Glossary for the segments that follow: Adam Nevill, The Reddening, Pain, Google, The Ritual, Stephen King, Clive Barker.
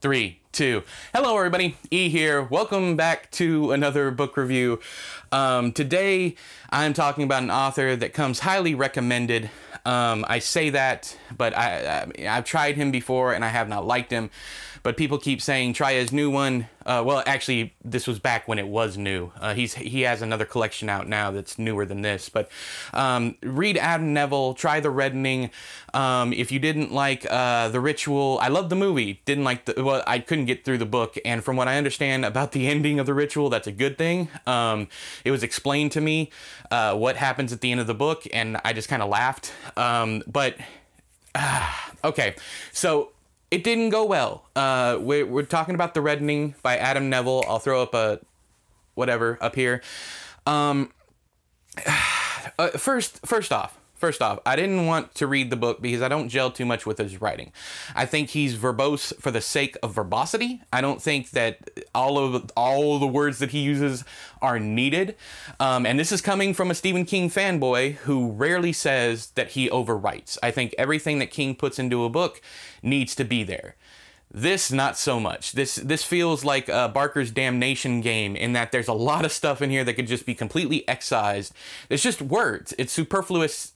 3, 2. Hello everybody, E here. Welcome back to another book review. Today I'm talking about an author that comes highly recommended. I say that, but I've tried him before and I have not liked him, but people keep saying try his new one. Well, actually this was back when it was new. He has another collection out now that's newer than this, but read Adam Nevill, try The Reddening. If you didn't like The Ritual, I loved the movie, didn't like the, well, I couldn't get through the book, and from what I understand about the ending of The Ritual, that's a good thing. It was explained to me what happens at the end of the book, and I just kind of laughed. Okay, so it didn't go well. We're talking about The Reddening by Adam Nevill. I'll throw up a whatever up here. First off, I didn't want to read the book because I don't gel too much with his writing. I think he's verbose for the sake of verbosity. I don't think that all the words that he uses are needed. And this is coming from a Stephen King fanboy who rarely says that he overwrites. I think everything that King puts into a book needs to be there. This, not so much. This feels like Barker's Damnation game, in that there's a lot of stuff in here that could just be completely excised. It's just words. It's superfluous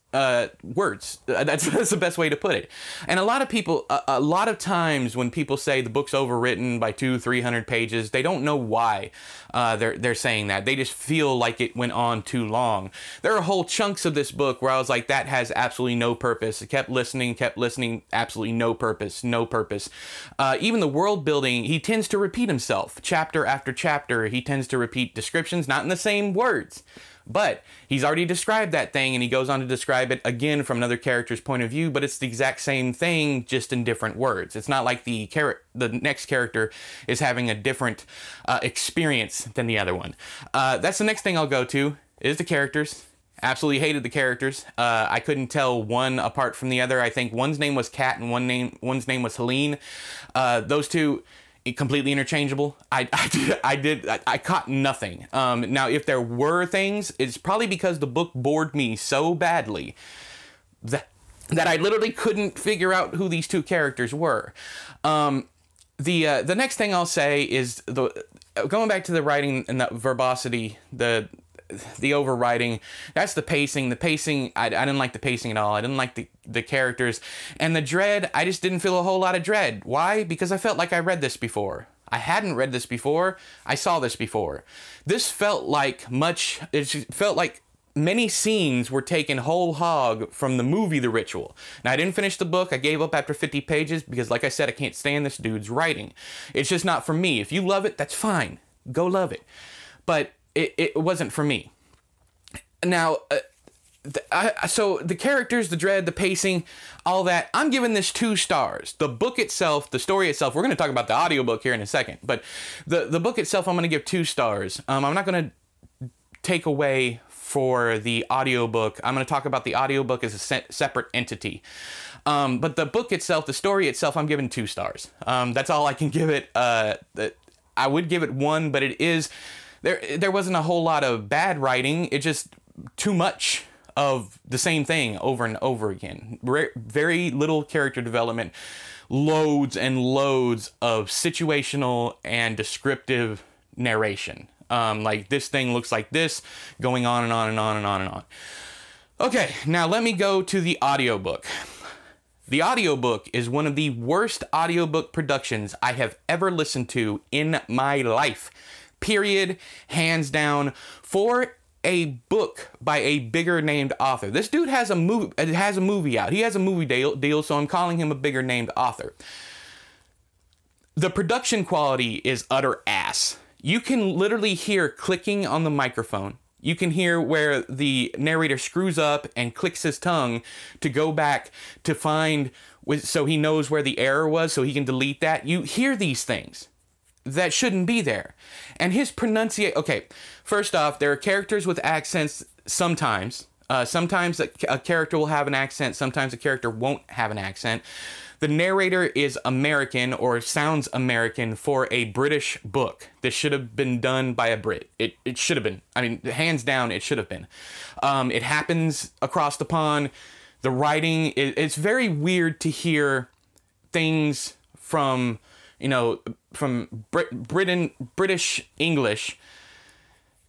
words. That's the best way to put it. And a lot of people, a lot of times when people say the book's overwritten by 200-300 pages, they don't know why they're saying that. They just feel like it went on too long. There are whole chunks of this book where I was like, that has absolutely no purpose. I kept listening, absolutely no purpose. Even the world building, he tends to repeat himself. Chapter after chapter, he tends to repeat descriptions, not in the same words, but he's already described that thing and he goes on to describe it again from another character's point of view, but it's the exact same thing, just in different words. It's not like the next character is having a different experience than the other one. That's the next thing I'll go to, is the characters. Absolutely hated the characters. I couldn't tell one apart from the other. I think one's name was Kat and one's name was Helene. Those two, completely interchangeable. I caught nothing. Now, if there were things, it's probably because the book bored me so badly that I literally couldn't figure out who these two characters were. The next thing I'll say is going back to the writing and the verbosity, the overwriting, that's the pacing. I didn't like the pacing at all. I didn't like the characters. And the dread, I just didn't feel a whole lot of dread. Why? Because I felt like I read this before. I hadn't read this before. I saw this before. This felt like many scenes were taken whole hog from the movie The Ritual. Now, I didn't finish the book. I gave up after 50 pages because, like I said, I can't stand this dude's writing. It's just not for me. If you love it, that's fine. Go love it. But it wasn't for me. Now, so the characters, the dread, the pacing, all that, I'm giving this 2 stars. The book itself, the story itself, we're going to talk about the audiobook here in a second, but the book itself, I'm going to give 2 stars. I'm not going to take away for the audiobook. I'm going to talk about the audiobook as a separate entity. But the book itself, the story itself, I'm giving 2 stars. That's all I can give it. I would give it 1, but it is... There wasn't a whole lot of bad writing. It just too much of the same thing over and over again. Very little character development, loads and loads of situational and descriptive narration. Like this thing looks like this, going on and on and on and on and on. Okay, now let me go to the audiobook. The audiobook is one of the worst audiobook productions I have ever listened to in my life. Period, hands down, for a book by a bigger named author. This dude has a movie out. He has a movie deal, so I'm calling him a bigger named author. The production quality is utter ass. You can literally hear clicking on the microphone. You can hear where the narrator screws up and clicks his tongue to go back to find, so he knows where the error was, so he can delete that. You hear these things that shouldn't be there. And his pronunciation... Okay, first off, there are characters with accents sometimes. Sometimes a character will have an accent. Sometimes a character won't have an accent. The narrator is American or sounds American for a British book. This should have been done by a Brit. It should have been. I mean, hands down, it should have been. It happens across the pond. The writing... It's very weird to hear things from... you know, from British English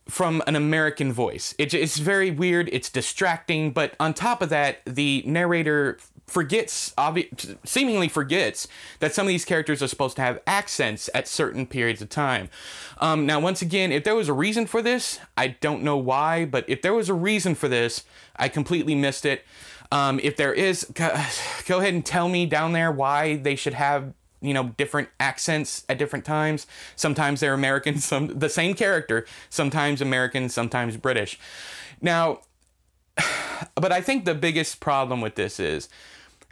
from an American voice. It's very weird. It's distracting. But on top of that, the narrator seemingly forgets that some of these characters are supposed to have accents at certain periods of time. Now, once again, if there was a reason for this, I don't know why, but if there was a reason for this, I completely missed it. If there is, go ahead and tell me down there why they should have, you know, different accents at different times. Sometimes they're American, the same character, sometimes American, sometimes British. Now, but I think the biggest problem with this is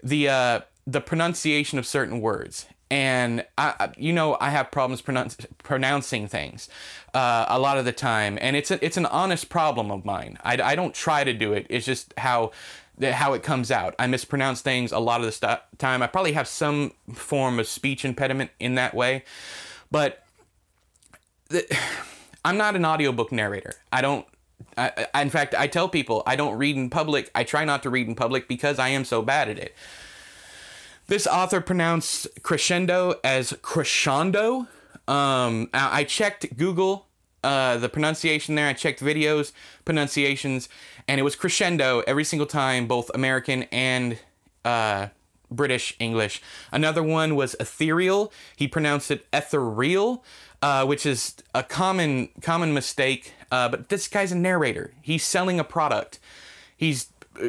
the pronunciation of certain words. And I have problems pronouncing things a lot of the time, and it's an honest problem of mine. I don't try to do it. It's just how it comes out. I mispronounce things a lot of the time. I probably have some form of speech impediment in that way, but I'm not an audiobook narrator. In fact, I tell people I don't read in public. I try not to read in public because I am so bad at it. This author pronounced crescendo as crescendo. I checked Google, the pronunciation there. I checked videos, pronunciations, and it was crescendo every single time, both American and British English. Another one was ethereal. He pronounced it ethereal, which is a common mistake. But this guy's a narrator. He's selling a product. He's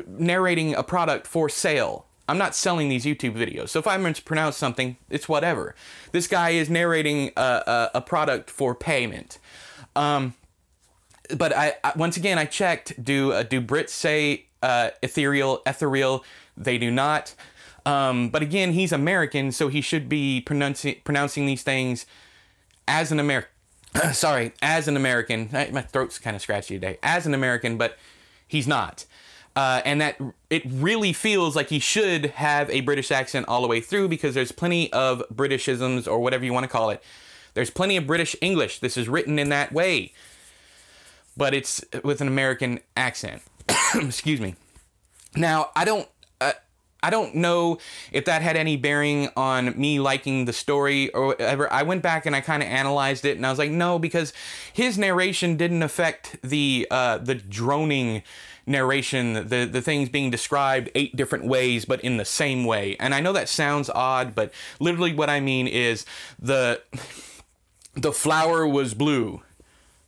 narrating a product for sale. I'm not selling these YouTube videos. So if I mispronounce something, it's whatever. This guy is narrating a product for payment. But once again, I checked, do Brits say ethereal? They do not. But again, he's American, so he should be pronouncing these things as an American. Sorry, as an American. My throat's kind of scratchy today. As an American, but he's not. And that it really feels like he should have a British accent all the way through, because there's plenty of Britishisms, or whatever you want to call it. There's plenty of British English. This is written in that way, but it's with an American accent. Excuse me. Now, I don't know if that had any bearing on me liking the story or whatever. I went back and I kind of analyzed it, and I was like, no, because his narration didn't affect the droning narration, the things being described 8 different ways, but in the same way. And I know that sounds odd, but literally what I mean is the flower was blue.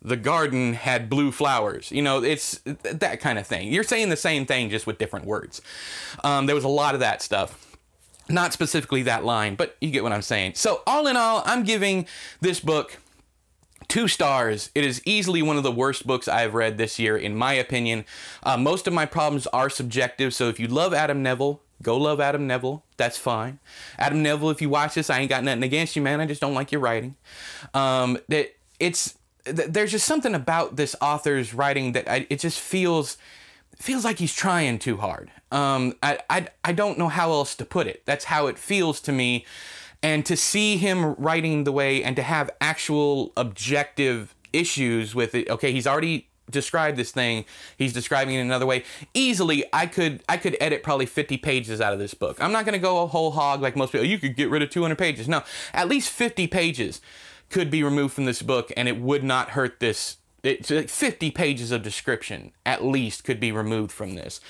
The garden had blue flowers. You know, it's that kind of thing. You're saying the same thing, just with different words. There was a lot of that stuff. Not specifically that line, but you get what I'm saying. So all in all, I'm giving this book 2 stars. It is easily one of the worst books I've read this year, in my opinion. Most of my problems are subjective. So if you love Adam Nevill, go love Adam Nevill. That's fine. Adam Nevill, if you watch this, I ain't got nothing against you, man. I just don't like your writing. There's just something about this author's writing that it just feels like he's trying too hard. I don't know how else to put it. That's how it feels to me. And to see him writing the way, and to have actual objective issues with it. Okay, he's already described this thing. He's describing it another way. Easily, I could edit probably 50 pages out of this book. I'm not going to go a whole hog like most people. You could get rid of 200 pages. No, at least 50 pages could be removed from this book, and it would not hurt this. It's like 50 pages of description at least could be removed from this.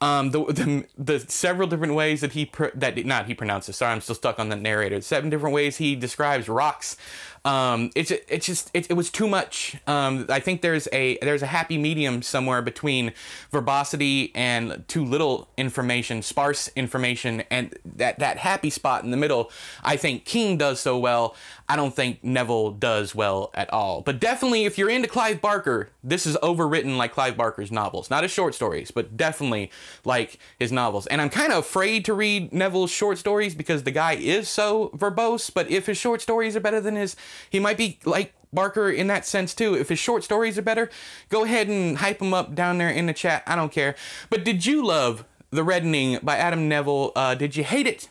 The several different ways that he pronounces. Sorry, I'm still stuck on the narrator. 7 different ways he describes rocks. It was too much. I think there's a happy medium somewhere between verbosity and too little information, sparse information, and that happy spot in the middle. I think King does so well. I don't think Nevill does well at all. But definitely, if you're into Clive Barker, this is overwritten like Clive Barker's novels. Not his short stories, but definitely like his novels. And I'm kind of afraid to read Neville's short stories because the guy is so verbose. But if his short stories are better than his, he might be like Barker in that sense too. If his short stories are better, go ahead and hype him up down there in the chat. I don't care. But did you love The Reddening by Adam Nevill? Did you hate it?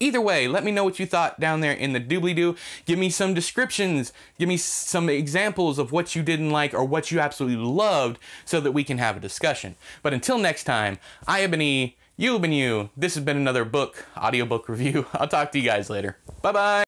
Either way, let me know what you thought down there in the doobly-doo. Give me some descriptions. Give me some examples of what you didn't like or what you absolutely loved so that we can have a discussion. But until next time, I have been E, you have been you. This has been another book, audiobook review. I'll talk to you guys later. Bye-bye.